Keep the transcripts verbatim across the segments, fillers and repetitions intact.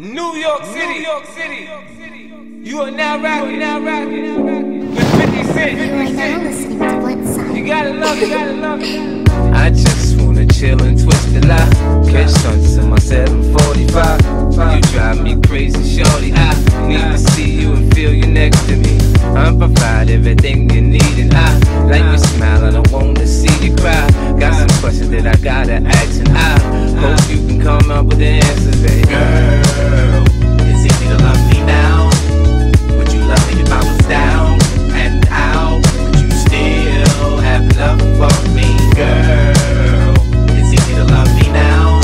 New York City, New York City. You are now rapping, now rapping with fifty cent. Right now listening to Woodside. You gotta love it, you gotta love it. I just wanna chill and twist the lie. Catch stunts in my seven forty-five. You drive me crazy, shorty. I need to see you and feel you next to me. I'm provide everything you need, and I like your smile and I wanna see you cry. Got some questions that I gotta ask, and I hope you can come up with the answers, baby. Girl, it's easy to love me now. Would you love me if I was down and out? Would you still have love for me? Girl, it's easy to love me now.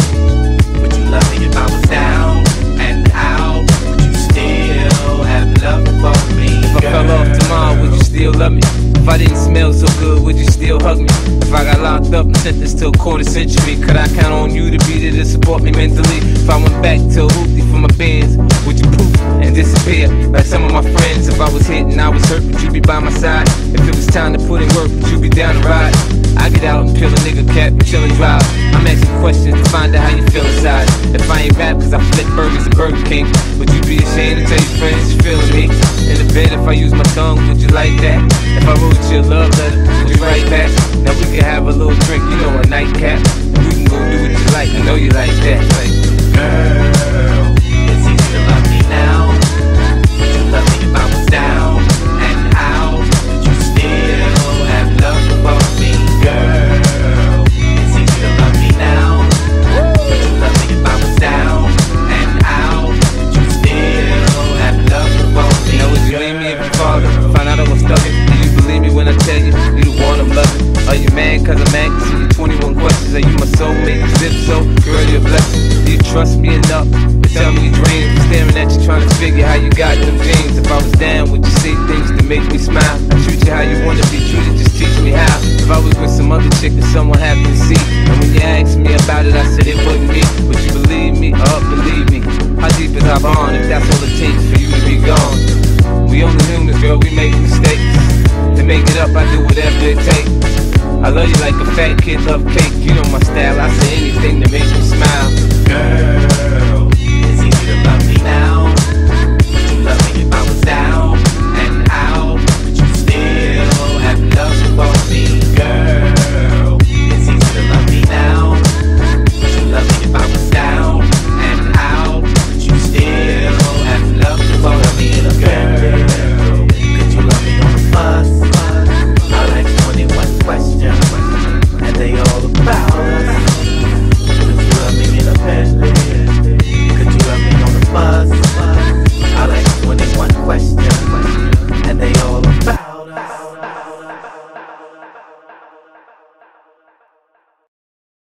Would you love me if I was down and out? Would you still have love for me? If I fell off tomorrow, would you still love me? If I didn't smell so good, would you still hug me? If I got locked up and sentenced to a quarter century, could I count on you to be there to support me mentally? If I went back to Houthi for my bands, would you poof and disappear like some of my friends? If I was hit and I was hurt, would you be by my side? If it was time to put in work, would you be down to ride? I get out and peel a nigga cap and chill and drive. I'm asking questions to find out how you feel inside. If I ain't rap cause I flip burgers at Burger King, would you be ashamed to tell your friends you feelin' me? In the bed if I use my tongue, would you like that? If I wrote your love letter, would you write back? Now we can have a little drink, you know, a nightcap. We can go do what you like, I know you like that. Like, girl, it's easy to love me now. Would you love me if I was down and out? Would you still have love for me? Girl, it's easy to love me now. Would you love me if I was down and out? Would you still have love for me? Now would you leave me if you father found out I was stuck? Do you believe me when I tell you you the one I'm loving? Are you mad cause I'm asking you twenty-one questions? Are you my soulmate? If so, girl, you're a blessing. Do you trust me enough to tell me your dreams? I'm staring at you trying to figure how you got them jeans. If I was down, would you say things to make me smile? I treat you how you wanna be treated, just teach me how. If I was with some other chick that someone happened to see, and when you asked me about it, I said it wasn't me. Would you believe me or believe me? How deep is our bond if that's all it takes for you to be gone? We only humans, girl, we make mistakes. To make it up, I do whatever it takes. I love you like a fat kid love cake. You know my style, I say anything to make you smile. Girl,